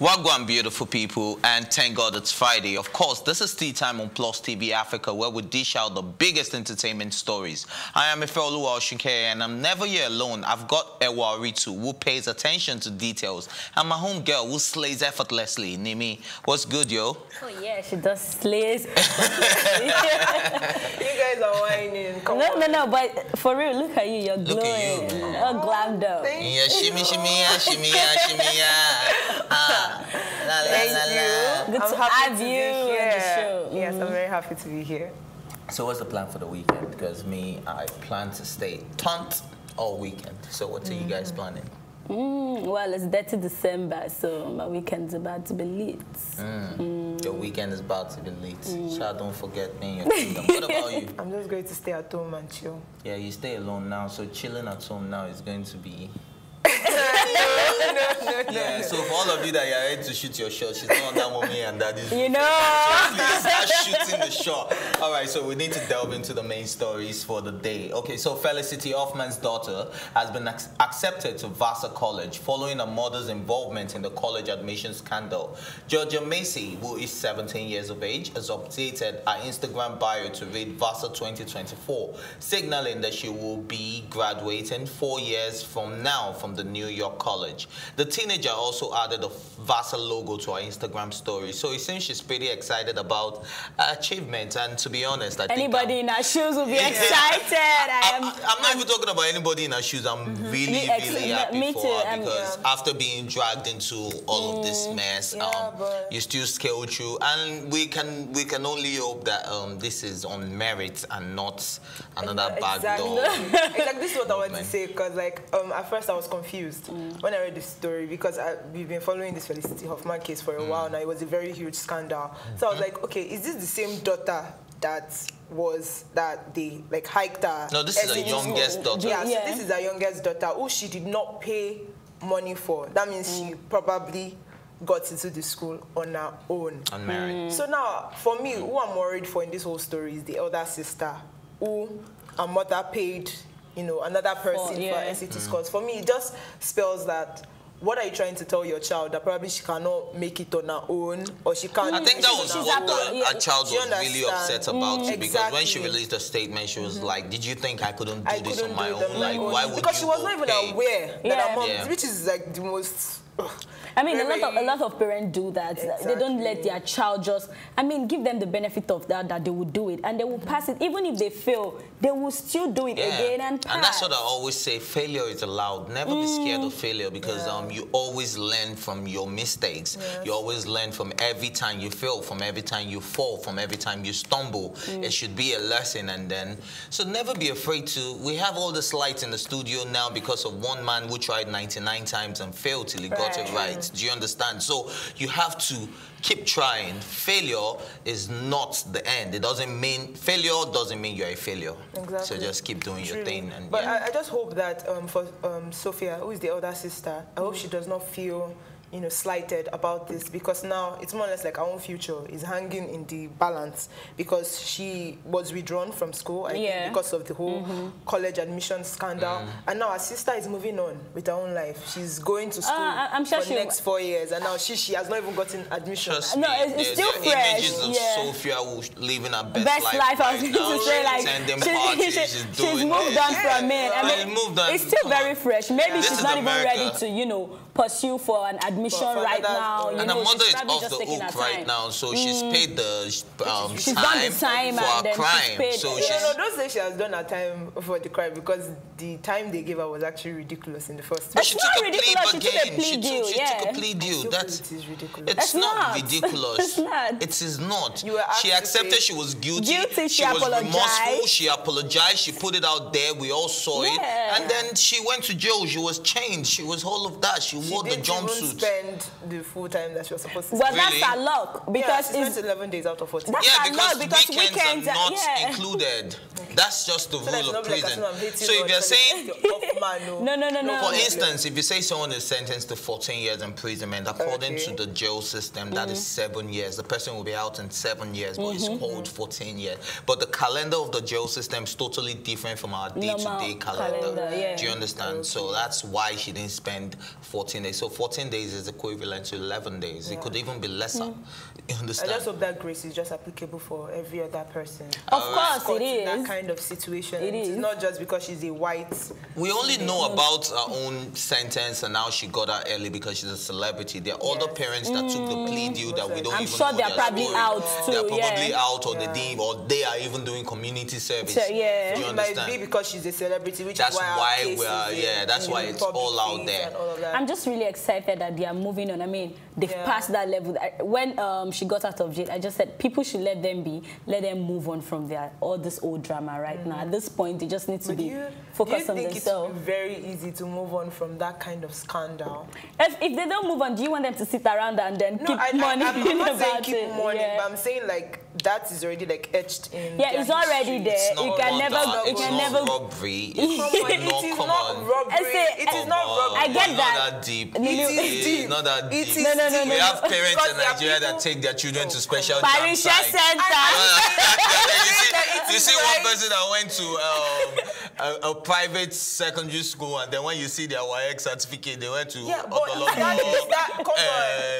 Wagwan, beautiful people, and thank God it's Friday. Of course, this is Tea Time on Plus TV Africa, where we dish out the biggest entertainment stories. I am Ifeoluwa Osunkeye, and I'm never here alone. I've got Ewa Ritu, who pays attention to details, and my home girl, who slays effortlessly. Nimi, what's good, yo? Oh, yeah, she does slays. You guys are whining. Come on. No, but for real, look at you. You're glowing. Look at you. All glammed up. Yeah, shimmy, shimmy, yeah, shimmy, yeah, shimmy, yeah. Thank you. Good to have you on the show. Yes, I'm very happy to be here. So what's the plan for the weekend? Because I plan to stay taunt all weekend. So what are you guys planning? Well, it's dirty December, so my weekend's about to be lit. Your weekend is about to be lit. Child, don't forget me. What about you? I'm just going to stay at home and chill. Yeah, you stay alone now, so chilling at home now is going to be... No. So for all of you that you are ready to shoot your shot, she's not on that mommy and that is... You know! So please start shooting the shot. All right, so we need to delve into the main stories for the day. Okay, so Felicity Huffman's daughter has been accepted to Vassar College following her mother's involvement in the college admissions scandal. Georgia Macy, who is 17 years of age, has updated her Instagram bio to read Vassar 2024, signaling that she will be graduating 4 years from now from the New York College. The teenager also added a Vassar logo to her Instagram story, so it seems she's pretty excited about her achievement. And to be honest, I think anybody in her shoes will be excited. I'm not even talking about anybody in her shoes. I'm really happy for her because after being dragged into all of this mess, you still scale through, and we can only hope that this is on merit and not another bad door. Exactly, this is what I wanted to say because, like, at first I was confused when I read this story because we've been following this Felicity Huffman case for a while now. It was a very huge scandal. So I was like, okay, is this the same daughter that they like hiked her? No, this is her youngest daughter. Yeah, so this is her youngest daughter who she did not pay money for. That means she probably got into the school on her own. Unmarried. So now, for me, who I'm worried for in this whole story is the elder sister who her mother paid, you know, another person for SAT scores. For me, it just spells that. What are you trying to tell your child? That probably she cannot make it on her own, or she can't. I think that was what a child was really upset about because when she released the statement, she was like, "Did you think I couldn't do this on my own? Like, why would you?" Because she was not even aware that her mom, which is like the most. I mean, a lot of parents do that. Exactly. They don't let their child just, I mean, give them the benefit of that, that they will do it. And they will pass it. Even if they fail, they will still do it again and pass. And that's what I always say, failure is allowed. Never be scared of failure because you always learn from your mistakes. Yes. You always learn from every time you fail, from every time you fall, from every time you stumble. It should be a lesson. And then, so never be afraid to, we have all this light in the studio now because of one man who tried 99 times and failed till he got it right. Do you understand? So you have to keep trying. Failure is not the end. It doesn't mean you're a failure. Exactly. So just keep doing your thing. And but I just hope that for Sophia, who is the older sister, I hope she does not feel, you know, slighted about this because now it's more or less like our own future is hanging in the balance because she was withdrawn from school I think because of the whole college admission scandal and now her sister is moving on with her own life. She's going to school for the next 4 years and now she has not even gotten admission. No, it's still fresh. Images of Sophia living her best life right now. She's moved on from it. I mean, it's still very fresh. Maybe she's not even ready to, you know, pursue for an admission right now. And her mother is off the hook right now, so she's paid the time for her crime. So don't say she has done her time for the crime because the time they gave her was actually ridiculous in the first place. She took a plea again. She took a plea deal. It's not ridiculous. It's not. It is not. She accepted she was guilty. She was remorseful. She apologized. She put it out there. We all saw it. And then she went to jail. She was chained. She was all of that. She wore the jumpsuit. spend the full time that she was supposed to spend. Well, that's our luck. Because yeah, it's 11 days out of 14. That's yeah, because weekends are not included. Okay. That's just the rule of prison. Like, so if you're saying... No. For instance, if you say someone is sentenced to 14 years imprisonment, according to the jail system, that is 7 years. The person will be out in 7 years, but it's called 14 years. But the calendar of the jail system is totally different from our day-to-day calendar. Yeah. Do you understand? Okay. So that's why she didn't spend 14 days. So 14 days is equivalent to 11 days. Yeah. It could even be lesser. You understand? I just hope that grace is just applicable for every other person. Of course, it is. In that kind of situation. It is. It's not just because she's a white... We only know about her own sentence and now she got her early because she's a celebrity. There are other parents that took the plea deal that we don't even know they're probably out too. They're probably out or they did, or they are even doing community service. So, do you understand? It might be because she's a celebrity, which that's is why we are, that's why it's all out there. All I'm just really excited that they are moving on. I mean, they've passed that level. When she got out of jail, I just said people should let them be, let them move on from their all this old drama right now. At this point, they just need to be focused on themselves. It's very easy to move on from that kind of scandal. If they don't move on, do you want them to sit around and then keep mourning about it? I'm not saying keep mourning, but I'm saying like that is already like etched in. Yeah, it's already there. It can never go. It can never go. It is not robbery. I get that. It is deep. Not that deep. No. We have parents in Nigeria that take their children to special Parish center. You see one person that went to a private secondary school, and then when you see their WAEC certificate, they went to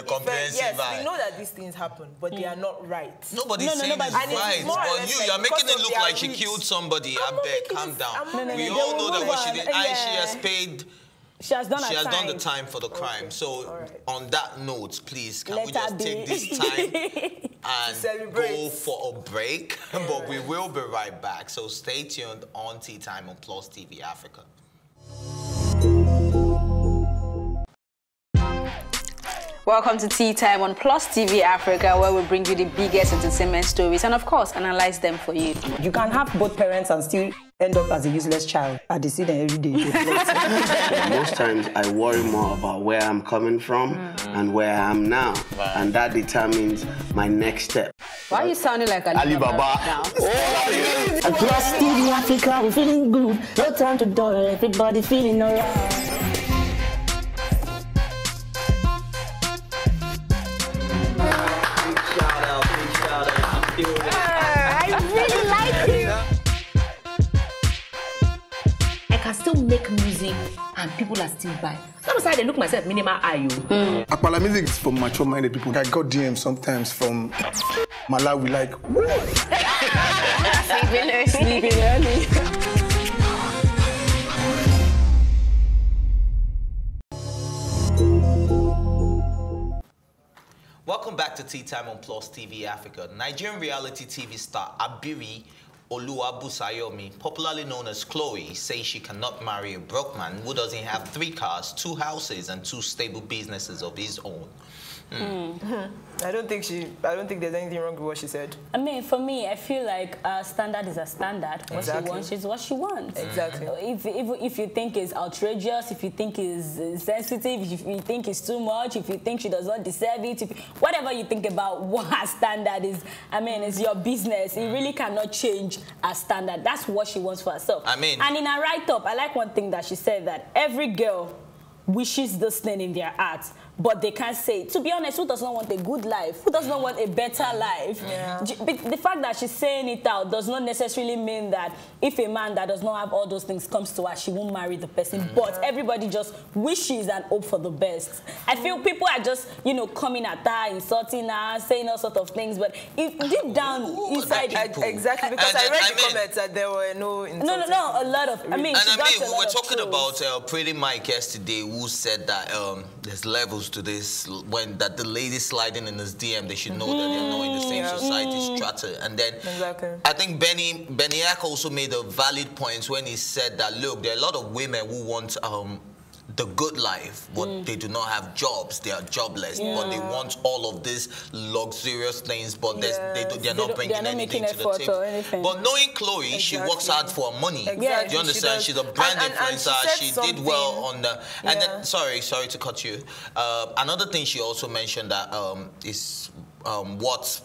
comprehensive. Yes, we know that these things happen, but they are not right. Nobody's saying it's right. But you're making it look like she killed somebody. I beg, calm down. We all know that what she did. She has paid. She has done the time for the crime. Okay. So, on that note, please, can we just take this time and go for a break? But we will be right back. So, stay tuned on Tea Time on Plus TV Africa. Welcome to Tea Time on Plus TV Africa, where we bring you the biggest entertainment stories and, of course, analyze them for you. You can have both parents and still end up as a useless child. I see them every day. Most times I worry more about where I'm coming from and where I am now. Wow. And that determines my next step. Why are you sounding like Alibaba right now? And Plus TV Africa, we're feeling good. No time to dollar, everybody feeling all right. Make music and people are still buying. Sometimes I look myself minimal IU. Akpala music is for mature minded people. I got DMs sometimes from Malawi like sleeping early. Welcome back to Tea Time on Plus TV Africa. Nigerian reality TV star Abiri Oluwabusayomi, popularly known as Khloe, says she cannot marry a broke man who doesn't have 3 cars, 2 houses, and 2 stable businesses of his own. I don't think there's anything wrong with what she said. I mean, for me, I feel like a standard is a standard. What she wants is what she wants. Exactly. If you think it's outrageous, if you think it's sensitive, if you think it's too much, if you think she does not deserve it, if, whatever you think about what her standard is, I mean, it's your business. It really cannot change her standard. That's what she wants for herself. I mean... And in her write-up, I like one thing that she said, that every girl wishes this thing in their heart, but they can't say it. To be honest, who does not want a good life? Who does not want a better life? Yeah. But the fact that she's saying it out does not necessarily mean that if a man that does not have all those things comes to her, she won't marry the person. But everybody just wishes and hope for the best. I feel people are just, you know, coming at her, insulting her, saying all sorts of things. But if deep down inside, exactly, because I read the comments that there were no insulting. No, a lot of. I mean, we were talking about Pretty Mike yesterday, who said that there's levels to this, when that the lady sliding in his DM, they should know that they're not in the same society strata. And then I think Benny Beniak also made a valid point when he said that, look, there are a lot of women who want the good life, but they do not have jobs. They are jobless, but they want all of these luxurious things, but they're not bringing anything to the table. But knowing Chloe, she works hard for her money. Exactly. You understand? She's a brand influencer. She did well on the... And then, sorry to cut you. Another thing she also mentioned that is what's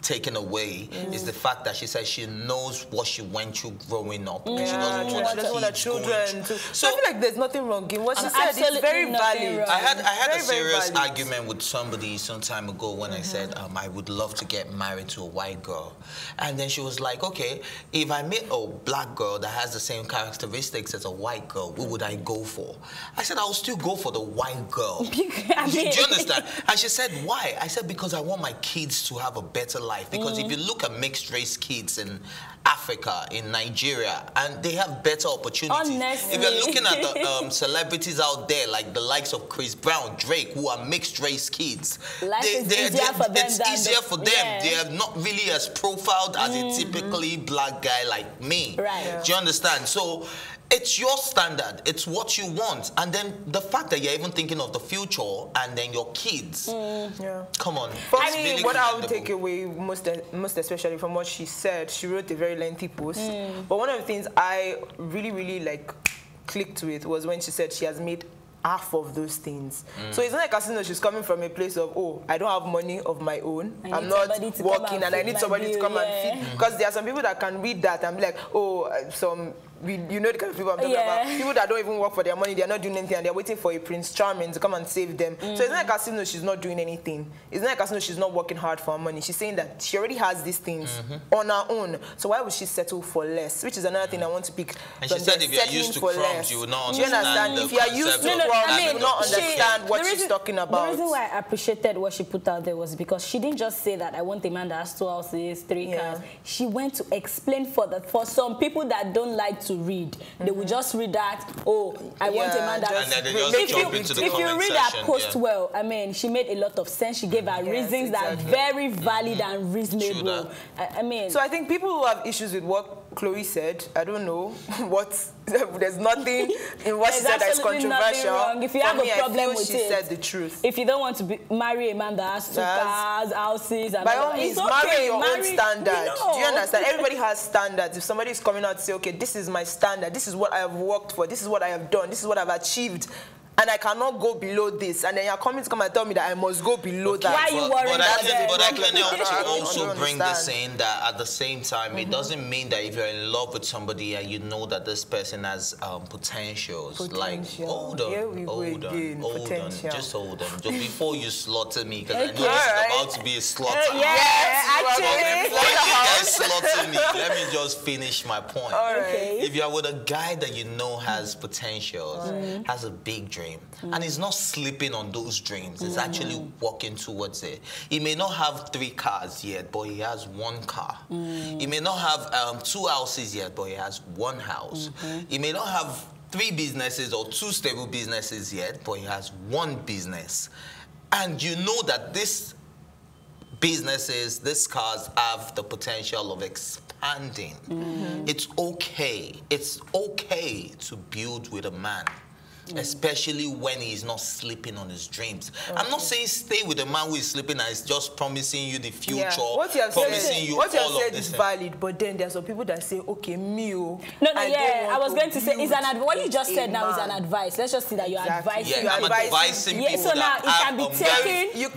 taken away is the fact that she says she knows what she went through growing up, and she doesn't want her children to. So I feel like there's nothing wrong in what she said. It's very valid. I had a serious argument with somebody some time ago when I said I would love to get married to a white girl, and then she was like, okay, if I meet a black girl that has the same characteristics as a white girl, what would I go for? I said I will still go for the white girl. Do you understand? And she said, why? I said, because I want my kids to have a better life, because if you look at mixed race kids in Africa, in Nigeria, and they have better opportunities. Honestly. If you're looking at the celebrities out there, like the likes of Chris Brown, Drake, who are mixed race kids, it's easier for them. Yeah. They are not really as profiled as a typically black guy like me. Right. Do you understand? So it's your standard. It's what you want. And then the fact that you're even thinking of the future and then your kids. Yeah. Come on. I mean, really what I would take away most especially from what she said, she wrote a very lengthy post. But one of the things I really, really like clicked with was when she said she has made half of those things. So it's not like as soon as she's coming from a place of, oh, I don't have money of my own, I'm not working and I need somebody to come and feed. Because there are some people that can read that and be like, oh, you know the kind of people I'm talking about. People that don't even work for their money, they're not doing anything, and they're waiting for a Prince Charming to come and save them. So it's not like as soon as she's not doing anything. It's not like as soon as she's not working hard for her money. She's saying that she already has these things on her own. So why would she settle for less? Which is another thing I want to pick. And she said if you're used to crumbs, you will not understand. You understand? If you're used to crumbs, you will not understand what she's talking about. The reason why I appreciated what she put out there was because she didn't just say that I want a man that has 2 houses, 3 cars. She went to explain for some people that don't like to read. They will just read that, oh, I want a man that If you read that post well, I mean, she made a lot of sense. She gave her reasons that are very valid and reasonable. I mean... So I think people who have issues with what Chloe said, I don't know what... There's nothing in what she said that's controversial. Wrong. If you have a problem with it, she said the truth. If you don't want to marry a man that has 2 cars, houses, and by all means, marry your own standard. Do you understand? Everybody has standards. If somebody is coming out and say, okay, this is my standard, this is what I have worked for, this is what I have done, this is what I've achieved, and I cannot go below this, and then you're coming to come and tell me that I must go below that. Why are you worried about that? But I can also bring this in that at the same time, it doesn't mean that if you're in love with somebody and you know that this person has potentials, like hold on, just hold on. So before you slaughter me, because I know it's about to be a slaughter. Before you guys slaughter me, let me just finish my point. If you're with a guy that you know has potentials, has a big dream, and it's not sleeping on those dreams, it's actually walking towards it. He may not have 3 cars yet, but he has 1 car. He may not have 2 houses yet, but he has 1 house. He may not have 3 businesses or 2 stable businesses yet, but he has 1 business. And you know that these businesses, these cars have the potential of expanding. It's okay to build with a man. Especially when he's not sleeping on his dreams. I'm not saying stay with a man who is sleeping and is just promising you the future. What you have said is valid, but then there's some people that say, okay, me. I was going to say, it's an advice. What you just said now is an advice. Let's just see that you're advising. I'm advising people. So now it can be taken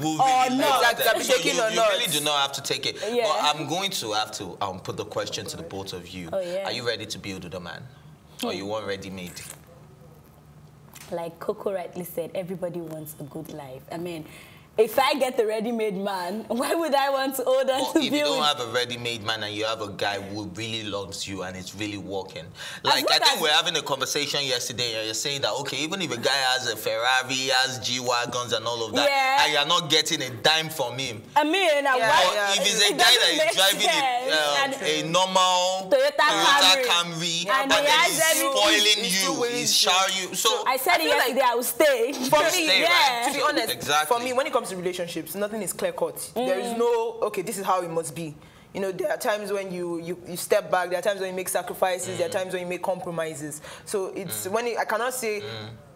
or not. You really do not have to take it. But I'm going to have to put the question to the both of you. Are you ready to build with a man? Or you want ready-made? Like Coco rightly said, everybody wants a good life. I mean, if I get a ready-made man, why would I want to hold on to build? If you don't have a ready-made man and you have a guy who really loves you and it's really working. Like, I think we were having a conversation yesterday and you're saying that, okay, even if a guy has a Ferrari, has G-Wagons and all of that, and you're not getting a dime from him. I mean, if it's a guy that is driving a normal Toyota Camry, but then he's spoiling you, he's showering you. So I said yesterday, I will stay. For me, to be honest, for me, when it comes to relationships, nothing is clear-cut. There is no, okay, this is how it must be. You know, there are times when you step back, there are times when you make sacrifices, there are times when you make compromises. So it's when I cannot say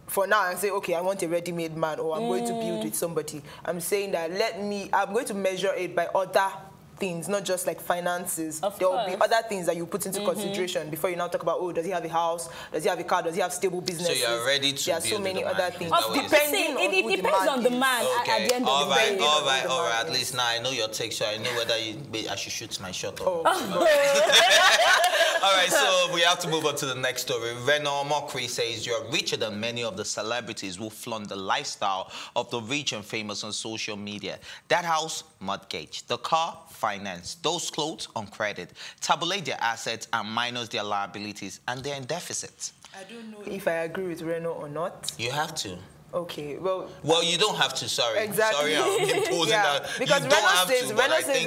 for now and say, okay, I want a ready-made man, or I'm going to build with somebody. I'm saying that I'm going to measure it by other things, not just like finances. There will be other things that you put into consideration before you now talk about, oh, does he have a house? Does he have a car? Does he have stable business? So you're ready to build. There are so many other things. It depends on the man at the end of the day. All right. At least now I know your take, so I know whether I should shoot my shot or not. All right, so we have to move on to the next story. Reno Omokri says, you're richer than many of the celebrities who flaunt the lifestyle of the rich and famous on social media. That house, mortgage. The car, finance. Those clothes, on credit. Tabulate their assets and minus their liabilities, and they're in deficit. I don't know if I agree with Reno or not. You have to. Okay, well... Well, you don't have to, sorry. Exactly. Sorry, I'm imposing that. Because Reno says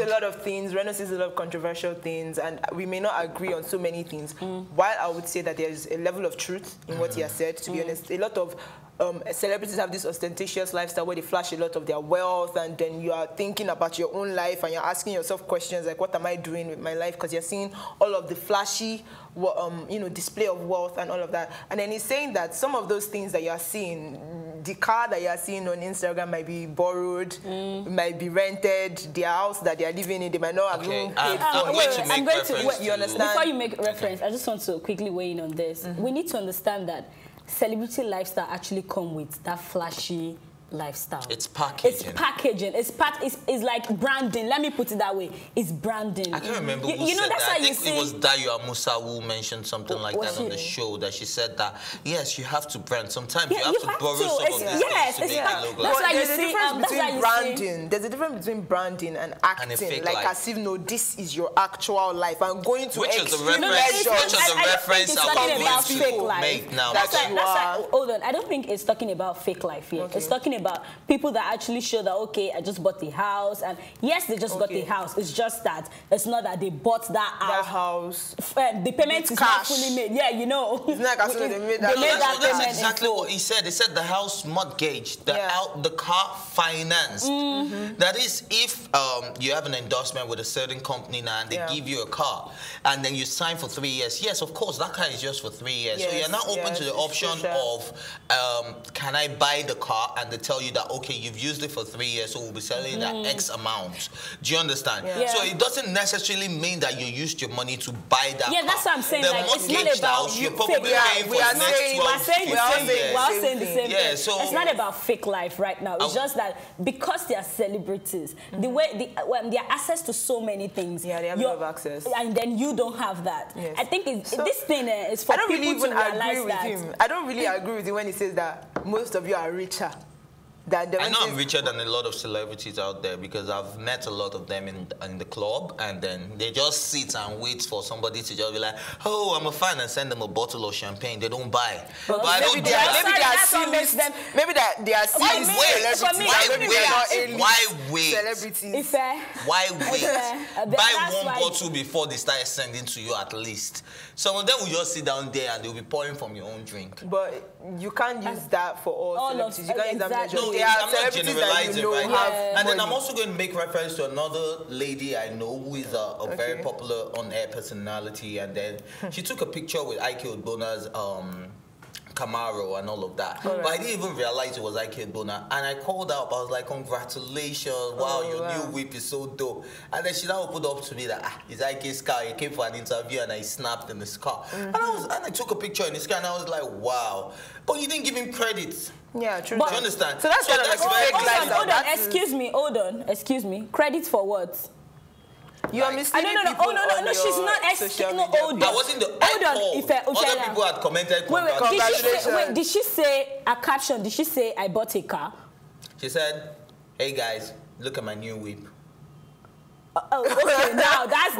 a lot of things. Reno says a lot of controversial things, and we may not agree on so many things. While I would say that there's a level of truth in what he has said, to be honest, a lot of celebrities have this ostentatious lifestyle where they flash a lot of their wealth, and then you are thinking about your own life and you're asking yourself questions like, what am I doing with my life? Because you're seeing all of the flashy, you know, display of wealth and all of that. And then he's saying that some of those things that you're seeing, the car that you're seeing on Instagram might be borrowed, might be rented, their house that they're living in, they might not have room. Before you make reference, I just want to quickly weigh in on this. We need to understand that celebrity lifestyle actually come with that flashy lifestyle. It's packaging. It's packaging. It's like branding. Let me put it that way. It's branding. I can't remember who said that. I think it was Dayo Amusa who mentioned something like that on the show, that she said that, yes, you have to brand. Sometimes you have to borrow some of these things to make it look like. There's a difference between branding. There's a difference between branding and acting. Like as if, no, this is your actual life. I'm going to explain. Which is the reference I will make now. Hold on. I don't think it's talking about fake life here. It's talking about people that actually show that, okay, I just bought the house, and yes, they just got the house. It's just that it's not that they bought that house. The payment is not fully made. Yeah, you know. It's not like that's exactly what he said. He said the house mortgage, the car financed. That is, if you have an endorsement with a certain company now and they give you a car, and then you sign for 3 years. Yes, of course, that car is just for 3 years. Yes, so you're not open to the option of can I buy the car, and the tell you that, okay, you've used it for 3 years, so we'll be selling that X amount. Do you understand? Yeah. So it doesn't necessarily mean that you used your money to buy that car. That's what I'm saying. Like, it's not about you probably paying for the next 12 to 15 years. We're all saying the same thing. So it's not about fake life right now. It's just that because they are celebrities, the way they have access to so many things. Yeah, they have a lot of access. And then you don't have that. Yes. I think this thing is for people to realize that. I don't really even agree with him. I don't really agree with him when he says that most of you are richer. I know I'm richer than a lot of celebrities out there, because I've met a lot of them in the club, and then they just sit and wait for somebody to just be like, oh, I'm a fan, and send them a bottle of champagne. They don't buy. Well, but maybe they are serious. Maybe they are serious. Why wait? Buy one bottle before they start sending to you at least. Some of them will just sit down there and they'll be pouring from your own drink. But you can't use that for all celebrities. You can't use that measure. I'm not generalizing, right? And then I'm also going to make reference to another lady I know who is a very popular on-air personality, and then she took a picture with Ike Odbona's Camaro and all of that. But I didn't even realize it was Ike Odbona, and I called up. I was like, congratulations, wow, your new whip is so dope. And then she now opened up to me that, ah, it's Ike's car. He came for an interview and I snapped in his car. And I took a picture in his car, and I was like, wow. But you didn't give him credit. Yeah, true. But, do you understand? So that's very glad. Hold on, excuse me. Credit for what? You are misleading people. No, she's not asking. No, hold on. I wasn't the Other people had commented. Wait, did she say a caption? Did she say, I bought a car? She said, hey guys, look at my new whip. Oh, okay. Now that's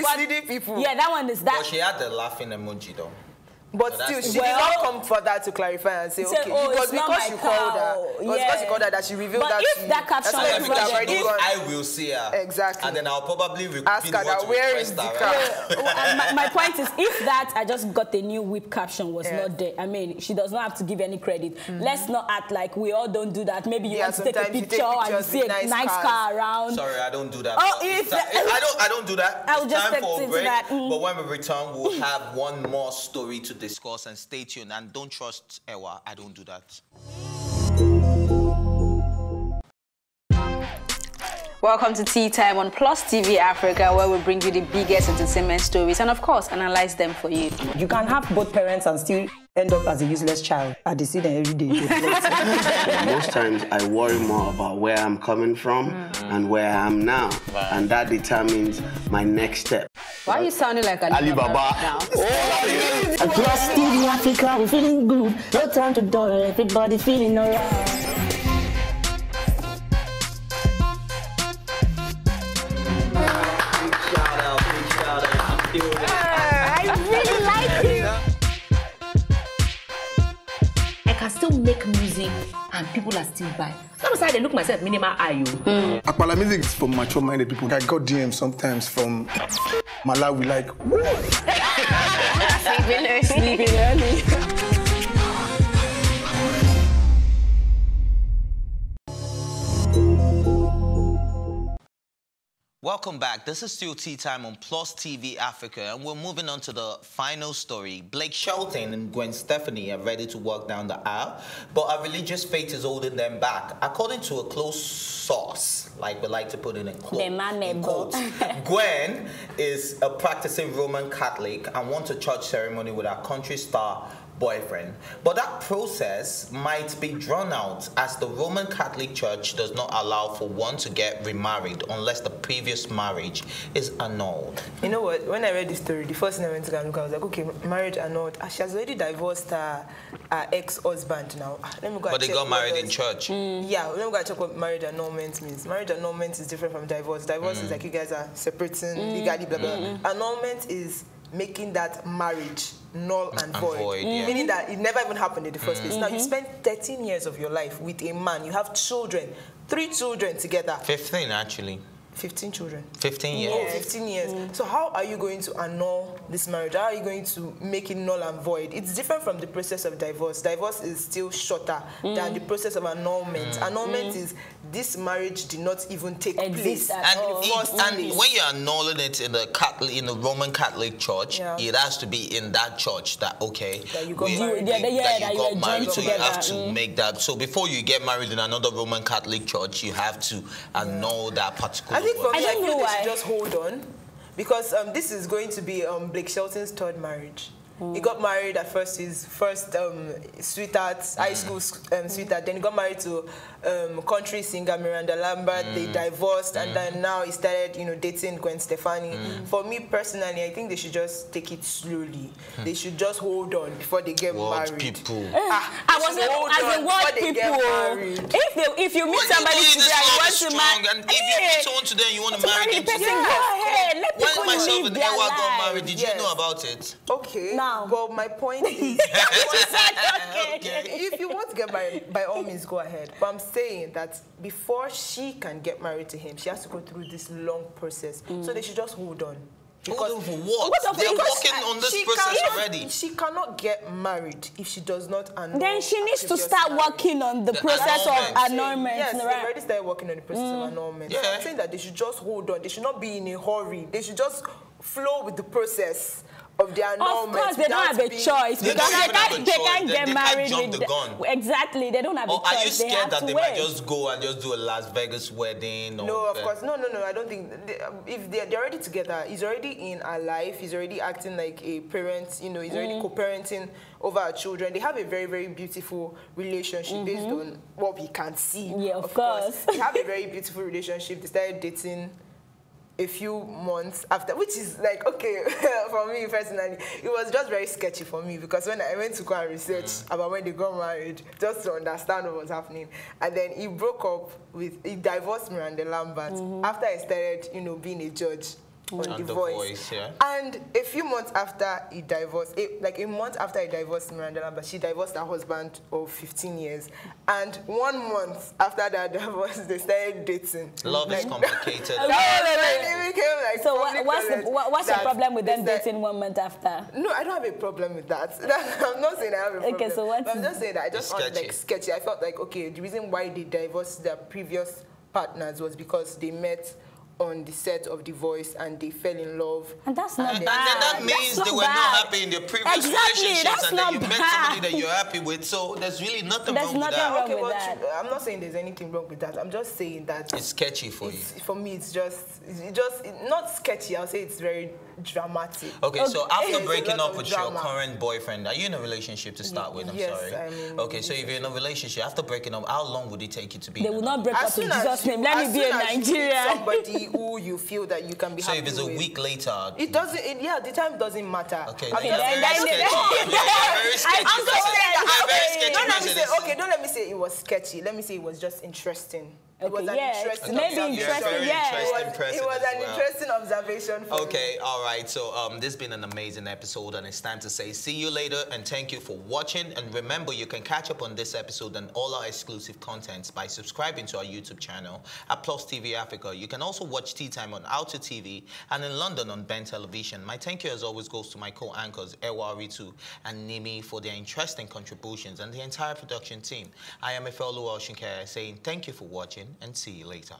misleading people. Yeah, that one is that. But she had the laughing emoji though. But still, she did not come for that to clarify and say, okay, oh, because you called her. Because you called her that she revealed that. But if that caption is already gone, I will see her. Exactly. And then I'll probably ask her that, where is the car? My point is, if that I just got the new whip caption was not there, I mean, she does not have to give any credit. Let's not act like we all don't do that. Maybe you want to take a picture and you see a nice car around. Sorry, I don't do that. I don't do that. I'll just take that. But when we return, we'll have one more story to discuss, and stay tuned. And don't trust Ewa. I don't do that. Welcome to Tea Time on Plus TV Africa, where we bring you the biggest entertainment stories and, of course, analyze them for you. You can have both parents and still end up as a useless child. I decide every day. Most times I worry more about where I'm coming from and where I am now, and that determines my next step. Why are you sounding like Alibaba right now? Oh, yeah. Plus TV Africa, we're feeling good. No time to dollar, everybody feeling alright. Make music and people are still buying. That's why they look myself minimal IU. Apala music is for mature-minded people. I got DMs sometimes from Malawi like sleeping early. Sleeping early. Welcome back. This is still Tea Time on Plus TV Africa, and we're moving on to the final story. Blake Shelton and Gwen Stefani are ready to walk down the aisle, but our religious faith is holding them back. According to a close source, like we like to put it in quotes, Gwen is a practicing Roman Catholic and wants a church ceremony with our country star boyfriend. But that process might be drawn out as the Roman Catholic Church does not allow for one to get remarried unless the previous marriage is annulled. You know what? When I read this story, the first thing I went to look, I was like, okay, marriage annulled. She has already divorced her ex-husband now. Let me go. But they got married in church. Yeah, let me go and check what marriage annulment means. Marriage annulment is different from divorce. Divorce is like you guys are separating legally, blah, blah, blah. Annulment is making that marriage null and void, meaning that it never even happened in the first place. Now, you spent 13 years of your life with a man. You have children, 3 children together. 15, actually. 15 children. 15 years. Oh, 15 years. So how are you going to annul this marriage? How are you going to make it null and void? It's different from the process of divorce. Divorce is still shorter than the process of annulment. Annulment is this marriage did not even take place. And when you're annulling it in the Catholic, in the Roman Catholic Church, it has to be in that church that, okay, that you got married. So you have to make that. So before you get married in another Roman Catholic Church, you have to annul that particular. I think for me, I feel they should just hold on, because this is going to be Blake Shelton's 3rd marriage. He got married at first, his first sweetheart, high school sweetheart. Then he got married to country singer Miranda Lambert. They divorced, and then now he started, you know, dating Gwen Stefani. For me personally, I think they should just take it slowly. They should just hold on before they get married. People. I was saying, people. If you meet somebody today, you want to marry. And if you meet someone today, you want to marry them. Let people live their life. Got married. Did you know about it? Okay. Now. Well, my point is, if you want to get married, by all means, go ahead. But I'm saying that before she can get married to him, she has to go through this long process. So they should just hold on. Because what? They're working on this process already. She cannot get married if she does not annul. Then she needs to start working on the process of annulment. Yes, right. They already started working on the process of annulment. Yeah. So I'm saying that they should just hold on. They should not be in a hurry. They should just flow with the process of their annulment. Of course, they don't have a choice. Because they can't get married. Exactly, they don't have a choice. Are you scared that they might just go and just do a Las Vegas wedding? No, of course. No, no, no. I don't think. If they're already together, he's already in our life, he's already acting like a parent, you know, he's already co-parenting over our children. They have a very, very beautiful relationship based on what we can see. Yeah, of course. They have a very beautiful relationship. They started dating a few months after, which is like, okay, for me personally, it was just very sketchy for me, because when I went to go and research about when they got married, just to understand what was happening, and then he broke up with, he divorced Miranda Lambert after I started, you know, being a judge on The Voice. And a few months after he divorced, like a month after he divorced Miranda Lambert, she divorced her husband of 15 years. And 1 month after that divorce, they started dating. Love is complicated. So what's the problem with them dating 1 month after? No, I don't have a problem with that. I'm not saying I have a problem. Okay, so what? I'm just saying that I just felt like sketchy. I felt like, okay, the reason why they divorced their previous partners was because they met on the set of The Voice and they fell in love. And that's not bad. That means they were not happy in their previous relationships. That's and then you met somebody that you're happy with. So there's really nothing wrong with that. Okay, well, I'm not saying there's anything wrong with that. I'm just saying that it's sketchy for you. For me, it's not sketchy. I'll say it's very dramatic. Okay, so after breaking up with your current boyfriend, are you in a relationship to start with? I'm sorry. I mean, okay, so if you're in a relationship after breaking up, how long would it take you to be? They will not break up in Jesus' name. Let me be a Nigerian. Somebody who you feel that you can be. So if it's a week later, it doesn't. Yeah, the time doesn't matter. Okay, I'm just saying. Don't let me say it was sketchy. Let me say it was just interesting. Okay, it was an interesting observation. Okay, all right. So this has been an amazing episode, and it's time to say see you later and thank you for watching. And remember, you can catch up on this episode and all our exclusive contents by subscribing to our YouTube channel at Plus TV Africa. You can also watch Tea Time on Outer TV and in London on Ben Television. My thank you, as always, goes to my co-anchors Ewa Ritu and Nimi for their interesting contributions and the entire production team. I am Ifeoluwa Osunkeye saying thank you for watching. And see you later.